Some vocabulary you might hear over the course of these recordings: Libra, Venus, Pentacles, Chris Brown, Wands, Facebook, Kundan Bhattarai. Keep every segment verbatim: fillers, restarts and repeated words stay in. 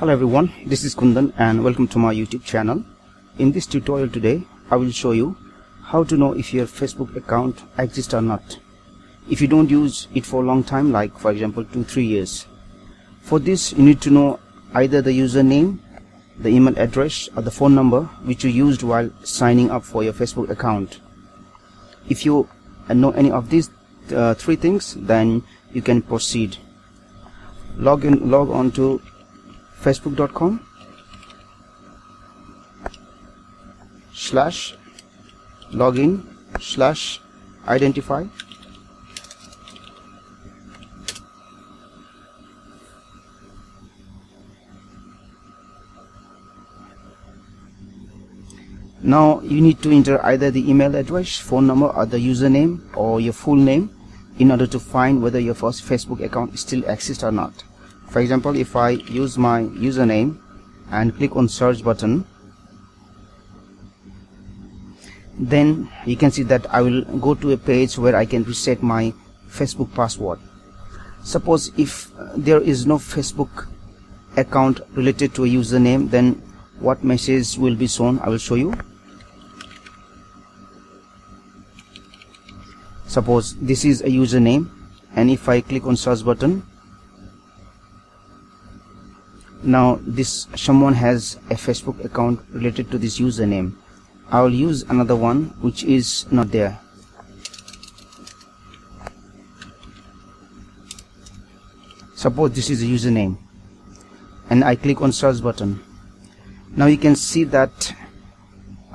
Hello everyone, this is Kundan and welcome to my YouTube channel. In this tutorial today, I will show you how to know if your Facebook account exists or not if you don't use it for a long time, like for example two to three years. For this, you need to know either the username, the email address or the phone number which you used while signing up for your Facebook account. If you know any of these uh, three things, then you can proceed. Log in, log on to facebook dot com slash login slash identify . Now you need to enter either the email address, phone number or the username or your full name in order to find whether your first Facebook account still exists or not. For example, if I use my username and click on search button, then you can see that I will go to a page where I can reset my Facebook password. Suppose if there is no Facebook account related to a username, then what message will be shown? I will show you. Suppose this is a username, and if I click on search button, now this someone has a Facebook account related to this username. I will use another one which is not there. Suppose this is a username and I click on search button. Now you can see that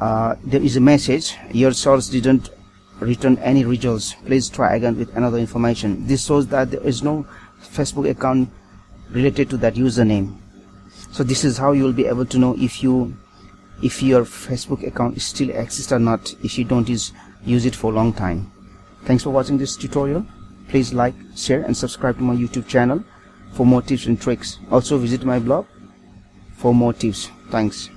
uh, there is a message: your search didn't return any results, please try again with another information. This shows that there is no Facebook account related to that username. So this is how you will be able to know if you if your Facebook account still exists or not if you don't use use it for a long time. Thanks for watching this tutorial. Please like, share and subscribe to my YouTube channel for more tips and tricks. Also visit my blog for more tips. Thanks.